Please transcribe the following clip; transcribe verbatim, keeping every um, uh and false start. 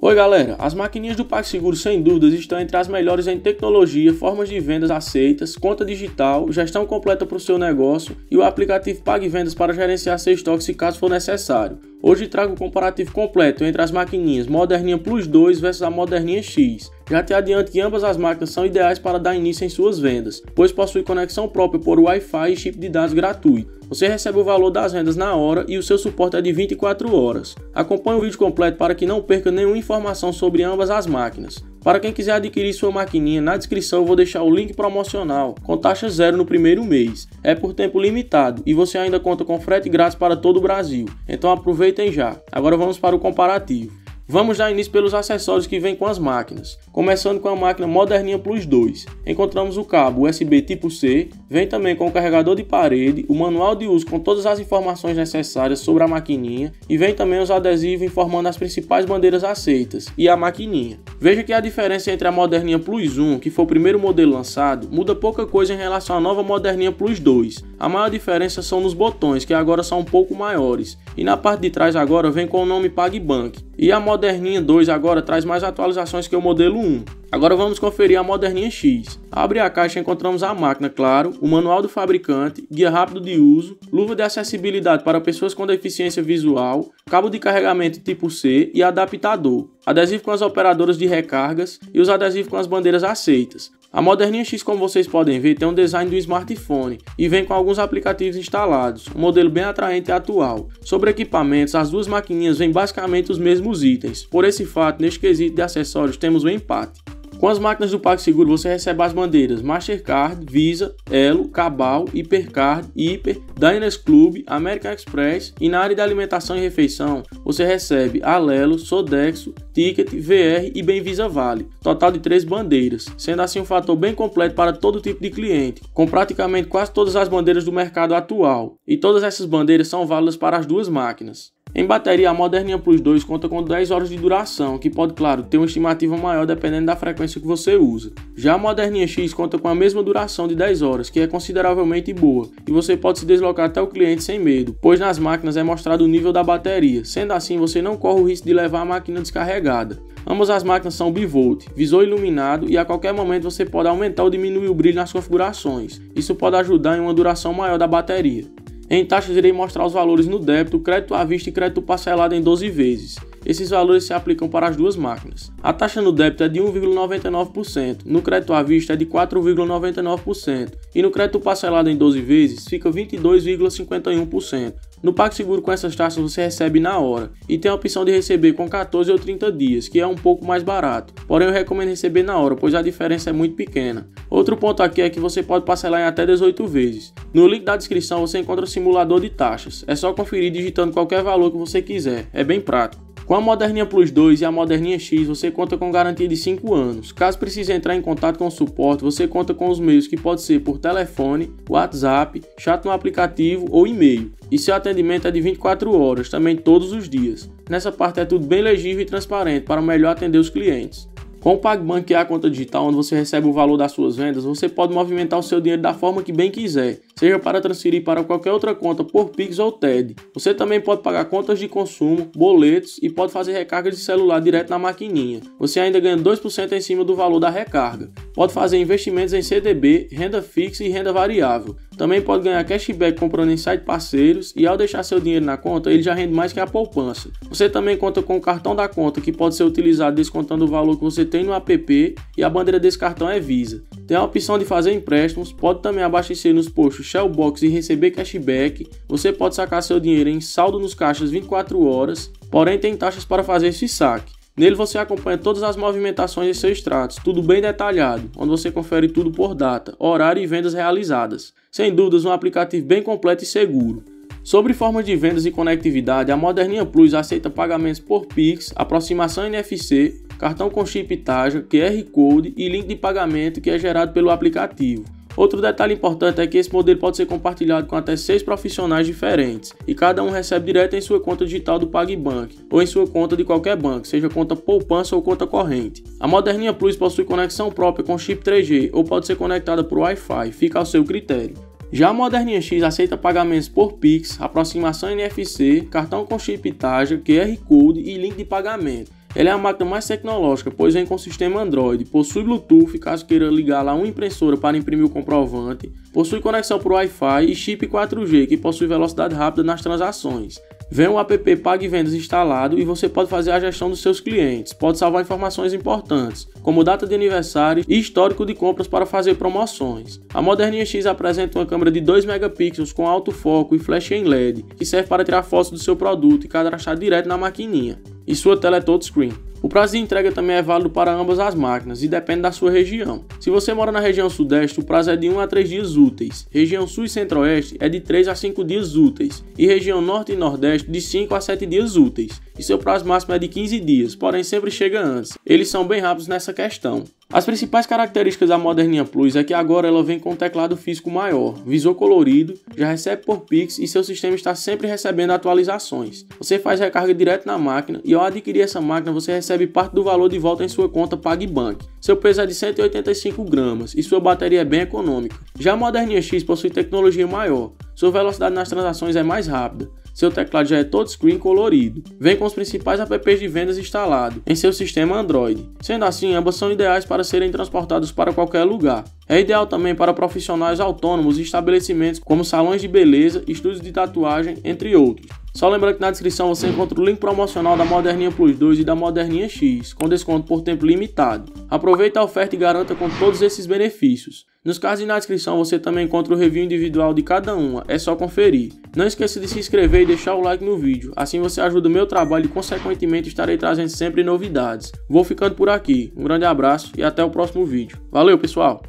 Oi galera, as maquininhas do PagSeguro sem dúvidas estão entre as melhores em tecnologia, formas de vendas aceitas, conta digital, gestão completa para o seu negócio e o aplicativo PagVendas para gerenciar seu estoque se caso for necessário. Hoje trago o comparativo completo entre as maquininhas Moderninha Plus dois versus a Moderninha X. Já te adianto que ambas as máquinas são ideais para dar início em suas vendas, pois possui conexão própria por Wi-Fi e chip de dados gratuito. Você recebe o valor das vendas na hora e o seu suporte é de vinte e quatro horas. Acompanhe o vídeo completo para que não perca nenhuma informação sobre ambas as máquinas. Para quem quiser adquirir sua maquininha, na descrição eu vou deixar o link promocional com taxa zero no primeiro mês. É por tempo limitado e você ainda conta com frete grátis para todo o Brasil, então aproveitem já. Agora vamos para o comparativo. Vamos dar início pelos acessórios que vêm com as máquinas. Começando com a máquina Moderninha Plus dois. Encontramos o cabo U S B tipo C, vem também com o carregador de parede, o manual de uso com todas as informações necessárias sobre a maquininha e vem também os adesivos informando as principais bandeiras aceitas e a maquininha. Veja que a diferença entre a Moderninha Plus um, que foi o primeiro modelo lançado, muda pouca coisa em relação à nova Moderninha Plus dois. A maior diferença são nos botões, que agora são um pouco maiores, e na parte de trás agora vem com o nome PagBank. E a Moderninha dois agora traz mais atualizações que o modelo um. Agora vamos conferir a Moderninha X. Abre a caixa e encontramos a máquina, claro, o manual do fabricante, guia rápido de uso, luva de acessibilidade para pessoas com deficiência visual, cabo de carregamento tipo C e adaptador, adesivo com as operadoras de recargas e os adesivos com as bandeiras aceitas. A Moderninha X, como vocês podem ver, tem um design do smartphone e vem com alguns aplicativos instalados, um modelo bem atraente e atual. Sobre equipamentos, as duas maquininhas vêm basicamente os mesmos itens. Por esse fato, neste quesito de acessórios, temos um empate. Com as máquinas do PagSeguro você recebe as bandeiras Mastercard, Visa, Elo, Cabal, Hipercard, Hiper, Diners Club, American Express e na área de alimentação e refeição você recebe Alelo, Sodexo, Ticket, V R e Benvisa Vale, total de três bandeiras, sendo assim um fator bem completo para todo tipo de cliente, com praticamente quase todas as bandeiras do mercado atual, e todas essas bandeiras são válidas para as duas máquinas. Em bateria, a Moderninha Plus dois conta com dez horas de duração, que pode, claro, ter uma estimativa maior dependendo da frequência que você usa. Já a Moderninha X conta com a mesma duração de dez horas, que é consideravelmente boa, e você pode se deslocar até o cliente sem medo, pois nas máquinas é mostrado o nível da bateria, sendo assim você não corre o risco de levar a máquina descarregada. Ambas as máquinas são bivolt, visor iluminado e a qualquer momento você pode aumentar ou diminuir o brilho nas configurações, isso pode ajudar em uma duração maior da bateria. Em taxas, irei mostrar os valores no débito, crédito à vista e crédito parcelado em doze vezes. Esses valores se aplicam para as duas máquinas. A taxa no débito é de um vírgula noventa e nove por cento, no crédito à vista é de quatro vírgula noventa e nove por cento e no crédito parcelado em doze vezes fica vinte e dois vírgula cinquenta e um por cento. No PagSeguro, com essas taxas você recebe na hora e tem a opção de receber com quatorze ou trinta dias, que é um pouco mais barato, porém eu recomendo receber na hora, pois a diferença é muito pequena. Outro ponto aqui é que você pode parcelar em até dezoito vezes. No link da descrição você encontra o simulador de taxas, é só conferir digitando qualquer valor que você quiser, é bem prático. Com a Moderninha Plus dois e a Moderninha X você conta com garantia de cinco anos. Caso precise entrar em contato com o suporte, você conta com os meios que pode ser por telefone, WhatsApp, chat no aplicativo ou e-mail. E seu atendimento é de vinte e quatro horas, também todos os dias. Nessa parte é tudo bem legível e transparente para melhor atender os clientes. Com o PagBank, que é a conta digital onde você recebe o valor das suas vendas, você pode movimentar o seu dinheiro da forma que bem quiser, seja para transferir para qualquer outra conta por Pix ou T E D. Você também pode pagar contas de consumo, boletos e pode fazer recarga de celular direto na maquininha. Você ainda ganha dois por cento em cima do valor da recarga. Pode fazer investimentos em C D B, renda fixa e renda variável. Também pode ganhar cashback comprando em site parceiros e ao deixar seu dinheiro na conta, ele já rende mais que a poupança. Você também conta com o cartão da conta, que pode ser utilizado descontando o valor que você tem no app, e a bandeira desse cartão é Visa. Tem a opção de fazer empréstimos, pode também abastecer nos postos Shell Box e receber cashback. Você pode sacar seu dinheiro em saldo nos caixas vinte e quatro horas, porém tem taxas para fazer esse saque. Nele você acompanha todas as movimentações e seus extratos, tudo bem detalhado, onde você confere tudo por data, horário e vendas realizadas. Sem dúvidas, um aplicativo bem completo e seguro. Sobre formas de vendas e conectividade, a Moderninha Plus aceita pagamentos por Pix, aproximação N F C, cartão com chip Taja, Q R Code e link de pagamento que é gerado pelo aplicativo. Outro detalhe importante é que esse modelo pode ser compartilhado com até seis profissionais diferentes e cada um recebe direto em sua conta digital do PagBank ou em sua conta de qualquer banco, seja conta poupança ou conta corrente. A Moderninha Plus possui conexão própria com chip três G ou pode ser conectada por Wi-Fi, fica ao seu critério. Já a Moderninha X aceita pagamentos por Pix, aproximação N F C, cartão com chip Taja, Q R Code e link de pagamento. Ela é a máquina mais tecnológica, pois vem com sistema Android, possui Bluetooth, caso queira ligar lá uma impressora para imprimir o comprovante, possui conexão por Wi-Fi e chip quatro G, que possui velocidade rápida nas transações. Vem o app PagVendas instalado e você pode fazer a gestão dos seus clientes, pode salvar informações importantes, como data de aniversário e histórico de compras para fazer promoções. A Moderninha X apresenta uma câmera de dois megapixels com alto foco e flash em L E D, que serve para tirar fotos do seu produto e cadastrar direto na maquininha. E sua tela é touchscreen. O prazo de entrega também é válido para ambas as máquinas e depende da sua região. Se você mora na região sudeste, o prazo é de um a três dias úteis. Região sul e centro-oeste é de três a cinco dias úteis. E região norte e nordeste de cinco a sete dias úteis. E seu prazo máximo é de quinze dias, porém sempre chega antes. Eles são bem rápidos nessa questão. As principais características da Moderninha Plus é que agora ela vem com um teclado físico maior, visor colorido, já recebe por Pix e seu sistema está sempre recebendo atualizações. Você faz recarga direto na máquina e ao adquirir essa máquina você recebe parte do valor de volta em sua conta PagBank. Seu peso é de cento e oitenta e cinco gramas e sua bateria é bem econômica. Já a Moderninha X possui tecnologia maior, sua velocidade nas transações é mais rápida. Seu teclado já é touchscreen colorido. Vem com os principais apps de vendas instalados em seu sistema Android. Sendo assim, ambas são ideais para serem transportadas para qualquer lugar. É ideal também para profissionais autônomos e estabelecimentos como salões de beleza, estúdios de tatuagem, entre outros. Só lembrando que na descrição você encontra o link promocional da Moderninha Plus dois e da Moderninha X, com desconto por tempo limitado. Aproveita a oferta e garanta com todos esses benefícios. Nos cards e na descrição você também encontra o review individual de cada uma, é só conferir. Não esqueça de se inscrever e deixar o like no vídeo, assim você ajuda o meu trabalho e consequentemente estarei trazendo sempre novidades. Vou ficando por aqui, um grande abraço e até o próximo vídeo. Valeu pessoal!